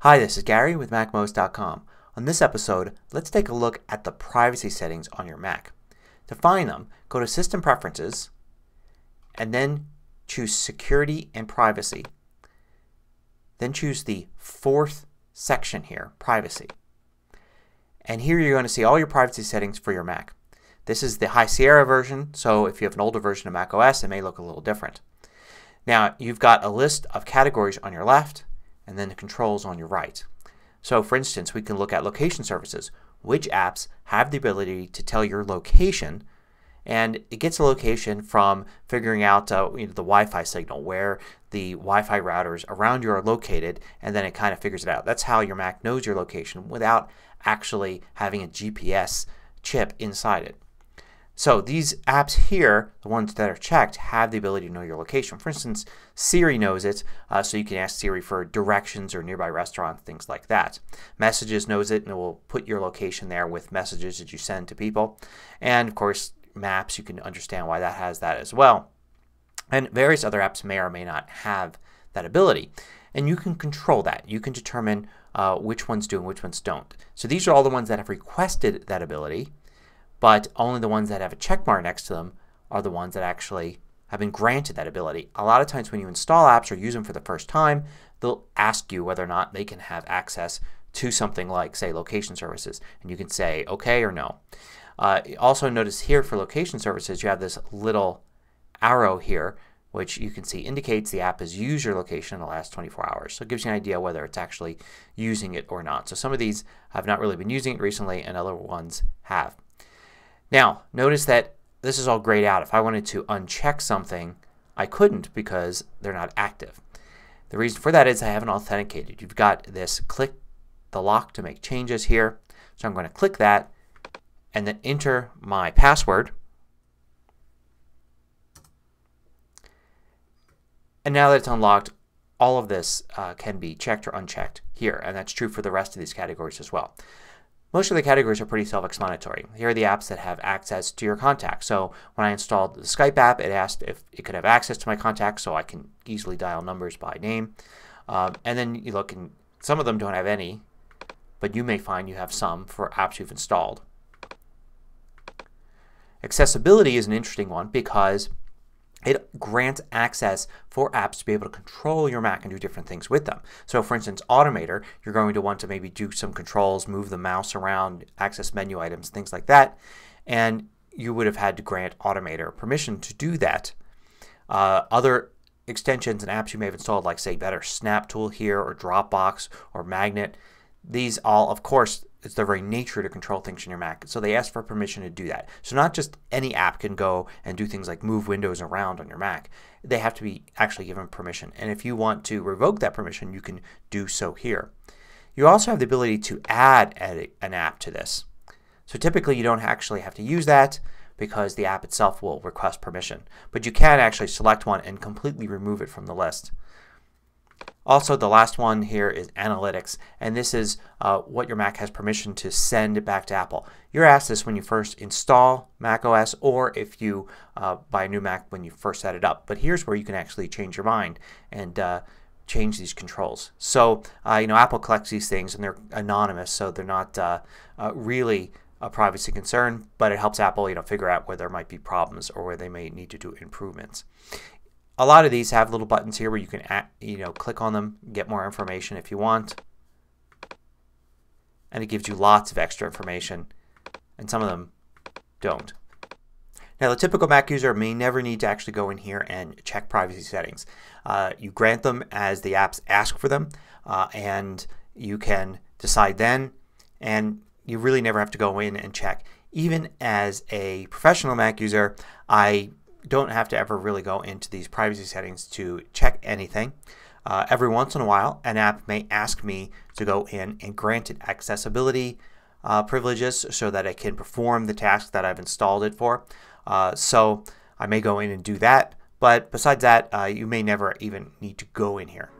Hi, this is Gary with MacMost.com. On this episode, let's take a look at the privacy settings on your Mac. To find them, go to System Preferences and then choose Security and Privacy. Then choose the fourth section here, Privacy. And here you're going to see all your privacy settings for your Mac. This is the High Sierra version, so if you have an older version of macOS it may look a little different. Now you've got a list of categories on your left and then the controls on your right. So for instance we can look at location services, which apps have the ability to tell your location, and it gets a location from figuring out the Wi-Fi signal, where the Wi-Fi routers around you are located, and then it kind of figures it out. That's how your Mac knows your location without actually having a GPS chip inside it. So these apps here, the ones that are checked, have the ability to know your location. For instance, Siri knows it, so you can ask Siri for directions or nearby restaurants, things like that. Messages knows it and it will put your location there with messages that you send to people. And of course Maps, you can understand why that has that as well. And various other apps may or may not have that ability. And you can control that. You can determine which ones do and which ones don't. So these are all the ones that have requested that ability. But only the ones that have a check mark next to them are the ones that actually have been granted that ability. A lot of times when you install apps or use them for the first time, they'll ask you whether or not they can have access to something like, say, location services. And you can say okay or no. Also notice here for location services you have this little arrow here which you can see indicates the app has used your location in the last 24 hours. So it gives you an idea whether it's actually using it or not. So some of these have not really been using it recently and other ones have. Now notice that this is all grayed out. If I wanted to uncheck something I couldn't because they're not active. The reason for that is I haven't authenticated. You've got this click the lock to make changes here. So I'm going to click that and then enter my password. And now that it's unlocked, all of this can be checked or unchecked here, and that's true for the rest of these categories as well. Most of the categories are pretty self-explanatory. Here are the apps that have access to your contacts. So when I installed the Skype app it asked if it could have access to my contacts, so I can easily dial numbers by name. And then you look and some of them don't have any, but you may find you have some for apps you've installed. Accessibility is an interesting one because it grants access for apps to be able to control your Mac and do different things with them. So for instance Automator, you're going to want to maybe do some controls, move the mouse around, access menu items, things like that, and you would have had to grant Automator permission to do that. Other extensions and apps you may have installed, like say Better Snap Tool here or Dropbox or Magnet, these all of course it's their very nature to control things in your Mac. So they ask for permission to do that. So not just any app can go and do things like move windows around on your Mac. They have to be actually given permission. And if you want to revoke that permission you can do so here. You also have the ability to add an app to this. So typically you don't actually have to use that because the app itself will request permission. But you can actually select one and completely remove it from the list. Also the last one here is Analytics, and this is what your Mac has permission to send back to Apple. You're asked this when you first install macOS or if you buy a new Mac when you first set it up. But here's where you can actually change your mind and change these controls. So Apple collects these things and they're anonymous, so they're not really a privacy concern, but it helps Apple figure out where there might be problems or where they may need to do improvements. A lot of these have little buttons here where you can click on them, get more information if you want, and it gives you lots of extra information, and some of them don't. Now the typical Mac user may never need to actually go in here and check privacy settings. You grant them as the apps ask for them, and you can decide then, and you really never have to go in and check. Even as a professional Mac user I don't have to ever really go into these privacy settings to check anything. Every once in a while an app may ask me to go in and grant it accessibility privileges so that it can perform the task that I've installed it for. So I may go in and do that, but besides that you may never even need to go in here.